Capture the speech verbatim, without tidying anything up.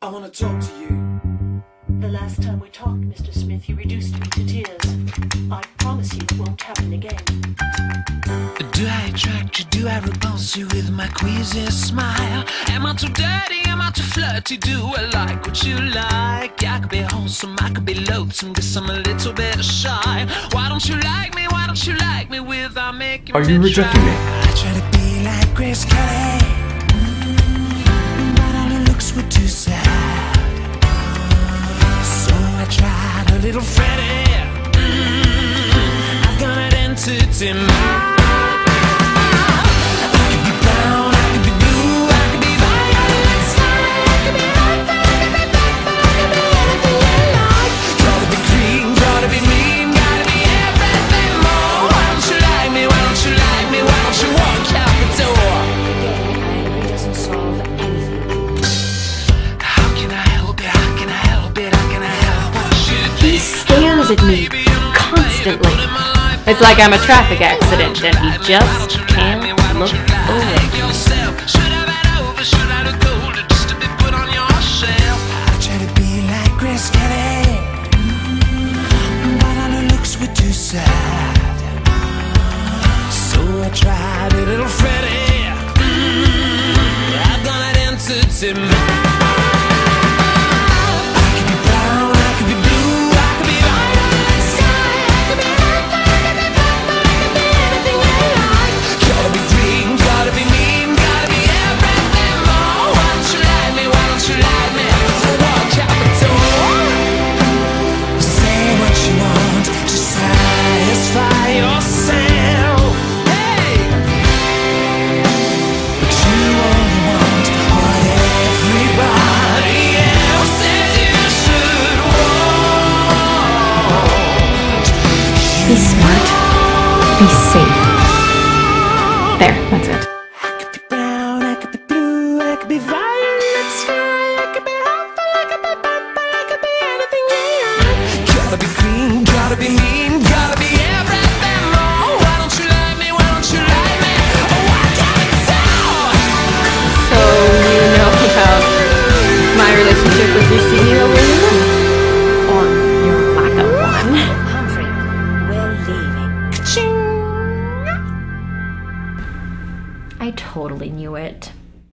I want to talk to you. The last time we talked, Mister Smith, you reduced me to tears. I promise you it won't happen again. Do I attract you? Do I repulse you with my queasy smile? Am I too dirty? Am I too flirty? Do I like what you like? I could be wholesome, I could be loathsome, guess I'm a little bit shy. Why don't you like me? Why don't you like me without making me try? Are you rejecting me? I try to be like Grace Kelly, but all her looks were too sad. So I tried a little Freddy. I've got an entity mind. At me constantly. It's like I'm a traffic accident and he just can't look away. I try to be like Grace Kelly, but all her looks were too sad. So I tried a little Freddy. I've got an entity mind. Be smart, be safe. There, that's it. I could be brown, I could be blue, I could be violet.